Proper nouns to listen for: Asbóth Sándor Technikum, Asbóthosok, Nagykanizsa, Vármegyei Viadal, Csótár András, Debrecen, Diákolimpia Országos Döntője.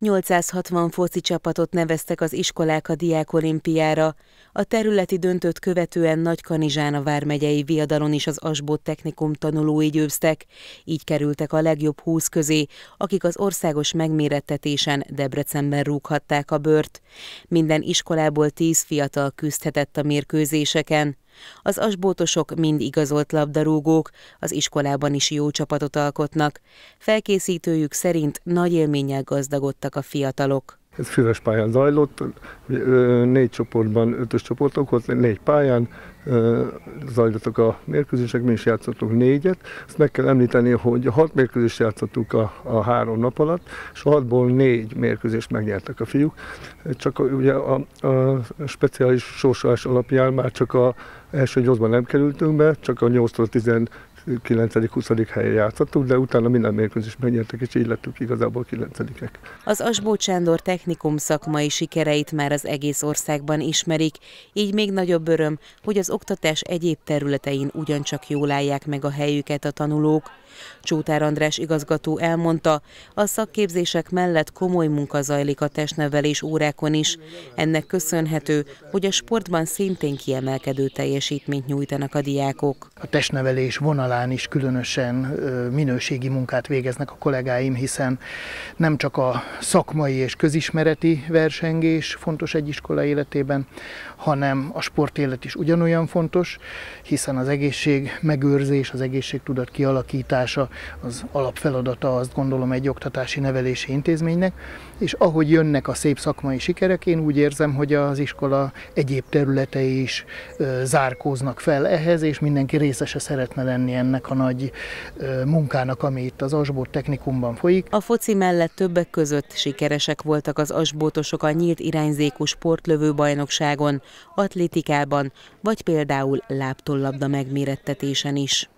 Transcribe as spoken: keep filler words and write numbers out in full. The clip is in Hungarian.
nyolcszázhatvan foci csapatot neveztek az iskolák a Diákolimpiára, a területi döntőt követően Nagykanizsán a Vármegyei Viadalon is az Asbóth Technikum tanulói győztek, így kerültek a legjobb húsz közé, akik az országos megmérettetésen Debrecenben rúghatták a bőrt. Minden iskolából tíz fiatal küzdhetett a mérkőzéseken. Az asbóthosok mind igazolt labdarúgók, az iskolában is jó csapatot alkotnak. Felkészítőjük szerint nagy élménnyel gazdagodtak a fiatalok. Ez füves pályán zajlott, négy csoportban, ötös csoportokhoz, négy pályán zajlottak a mérkőzések, mi is játszottunk négyet. Ezt meg kell említeni, hogy hat mérkőzést játszottuk a, a három nap alatt, és hatból négy mérkőzést megnyertek a fiúk. Csak a, ugye a, a speciális sorsolás alapján már csak az első nyolcban nem kerültünk be, csak a nyolctól tizenkilencedik-huszadik helyen játszottuk, de utána minden mérkőzést megnyertek, és így lettünk igazából kilencedikek. Az Asbóth Sándor Technikum szakmai sikereit már az egész országban ismerik, így még nagyobb öröm, hogy az oktatás egyéb területein ugyancsak jól állják meg a helyüket a tanulók. Csótár András igazgató elmondta, a szakképzések mellett komoly munka zajlik a testnevelés órákon is. Ennek köszönhető, hogy a sportban szintén kiemelkedő teljesítményt nyújtanak a diákok. A testnevelés vonalán is különösen minőségi munkát végeznek a kollégáim, hiszen nem csak a szakmai és közismereti versengés fontos egy iskola életében, hanem a sportélet is ugyanolyan fontos, hiszen az egészség megőrzés, az egészségtudat kialakítása az alapfeladata, azt gondolom, egy oktatási nevelési intézménynek, és ahogy jönnek a szép szakmai sikerek, én úgy érzem, hogy az iskola egyéb területei is zárkóznak fel ehhez, és mindenki részese szeretne lenni ennek a nagy munkának, ami itt az Asbóth Technikumban folyik. A foci mellett többek között sikeresek voltak az asbóthosok a nyílt irányzékú sportlövő bajnokságon, atlétikában, vagy például lábtollabda megmérettetésen is.